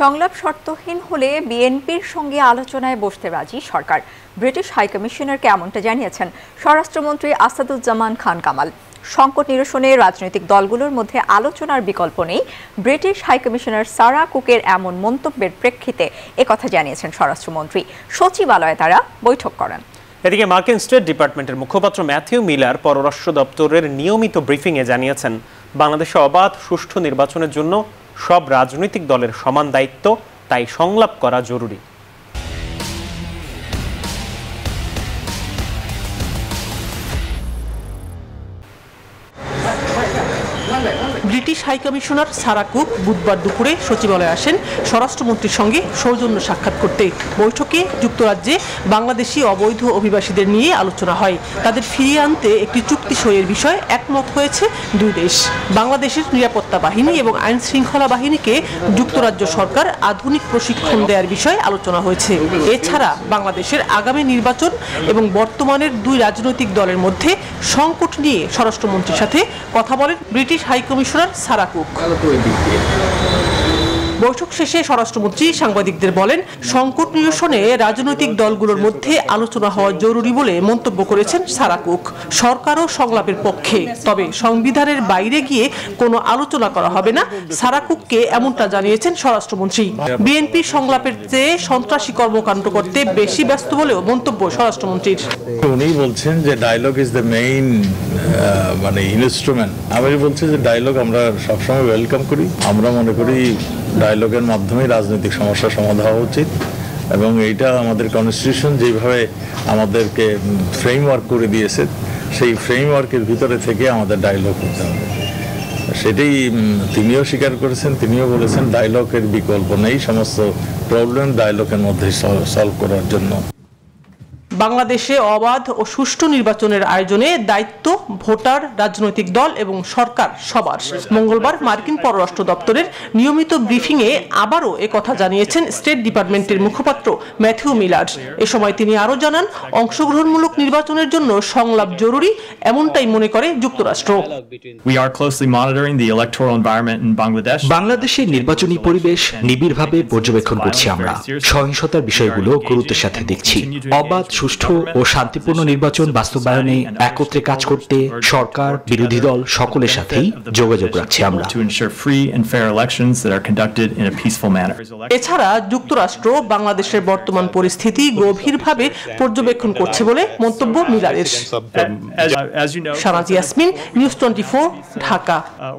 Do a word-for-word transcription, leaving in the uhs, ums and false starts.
সংলাপ শর্তহীন হলে বিএনপির সঙ্গে আলোচনায় বসতে রাজি সরকার। ব্রিটিশ হাই কমিশনারকে এমনটা জানিয়েছেন স্বরাষ্ট্রমন্ত্রী আসাদুজ্জামান খান কামাল। সংকট নিরসনে রাজনৈতিক দলগুলোর মধ্যে আলোচনার বিকল্প নেই, ব্রিটিশ হাই কমিশনার সারা কুকের এমন মন্তব্যের প্রেক্ষিতে একথা জানিয়েছেন স্বরাষ্ট্রমন্ত্রী। সচিবালয়ে তারা বৈঠক করেন। এদিকে মার্কিন স্টেট ডিপার্টমেন্টের মুখপাত্র ম্যাথিউ মিলার পররাষ্ট্র দপ্তরের নিয়মিত ব্রিফিংয়ে জানিয়েছেন, বাংলাদেশে অবাধ সুষ্ঠু নির্বাচনের জন্য সব রাজনৈতিক দলের সমান দায়িত্ব, তাই সংলাপ করা জরুরি। British high commissioner Sarah Cook বুধবার দুপুরে সচিবালয়ে আসেন স্বরাষ্ট্রমন্ত্রীর সঙ্গে সৌজন্য সাক্ষাৎ করতে। বৈঠকে যুক্তরাজ্যে বাংলাদেশি অবৈধ অভিবাসীদের নিয়ে আলোচনা হয়। তাদের ফিরিয়ে আনতে একটি চুক্তি সইয়ের বিষয়ে একমত হয়েছে দুই দেশ। বাংলাদেশের নিরাপত্তা বাহিনী এবং আইন শৃঙ্খলা বাহিনীকে যুক্তরাজ্য সরকার আধুনিক প্রশিক্ষণ দেওয়ার বিষয়ে আলোচনা হয়েছে। এছাড়া বাংলাদেশের আগামী নির্বাচন এবং বর্তমানের দুই রাজনৈতিক দলের মধ্যে সংকট নিয়ে স্বরাষ্ট্রমন্ত্রীর সাথে কথা বলেন British high commissioner Sarah Cook. বৈঠক শেষে স্বরাষ্ট্রমন্ত্রী সাংবাদিকদের বলেন, সংকট নিরসনে রাজনৈতিক দলগুলোর মধ্যে আলোচনা হওয়া জরুরি বলে মন্তব্য করেছেন সারা কুক। সরকারও সংলাপের পক্ষে, তবে সংবিধানের বাইরে গিয়ে কোনো আলোচনা করা হবে না, সারা কুককে এমনটা জানিয়েছেন স্বরাষ্ট্রমন্ত্রী। বিএনপি সংলাপের চেয়ে সন্ত্রাসী কর্মকাণ্ড করতে বেশি ব্যস্ত বলেও মন্তব্য স্বরাষ্ট্রমন্ত্রীর। উনি বলছেন যে ডায়ালগ ইজ দ্য মেইন মানে ইনস্ট্রুমেন্ট। আমি বলছি যে ডায়ালগ আমরা সবসময় ওয়েলকাম করি। আমরা মনে করি ডায়ালগের মাধ্যমে রাজনৈতিক সমস্যা সমাধান হওয়া উচিত, এবং এইটা আমাদের কনস্টিটিউশন যেভাবে আমাদেরকে ফ্রেমওয়ার্ক করে দিয়েছে, সেই ফ্রেমওয়ার্কের ভিতরে থেকে আমাদের ডায়ালগ করতে হবে। সেটাই তিনিও স্বীকার করেছেন। তিনিও বলেছেন ডায়ালগের বিকল্প নেই, সমস্ত প্রবলেম ডায়ালগের মধ্যে সলভ করার জন্য। বাংলাদেশে অবাধ ও সুষ্ঠু নির্বাচনের আয়োজনে দায়িত্ব ভোটার, রাজনৈতিক দল এবং সরকার সবার। মঙ্গলবার মার্কিন পররাষ্ট্র দপ্তরের নিয়মিত ব্রিফিংয়ে আবারও একথা জানিয়েছেন স্টেট ডিপার্টমেন্টের মুখপাত্র ম্যাথিউ মিলার। এ সময় তিনি আরও জানান, অংশগ্রহণমূলক নির্বাচনের জন্য সংলাপ জরুরি, এমনটাই মনে করে যুক্তরাষ্ট্র। বাংলাদেশের নির্বাচনী পরিবেশ নিবিড়ভাবে পর্যবেক্ষণ করছি আমরা। সহিংসতার বিষয়গুলো গুরুত্বের সাথে দেখছি। অবাধ সুষ্ঠু ও শান্তিপূর্ণ নির্বাচন বাস্তবায়নে একত্রে কাজ করতে সরকার, বিরোধী দল সকলের সাথেই যোগাযোগ রাখছি আমরা। এছাড়া যুক্তরাষ্ট্র বাংলাদেশের বর্তমান পরিস্থিতি গভীরভাবে পর্যবেক্ষণ করছে বলে মন্তব্য মিলারের। সারাজি Yasmin, news twenty four, Dhaka.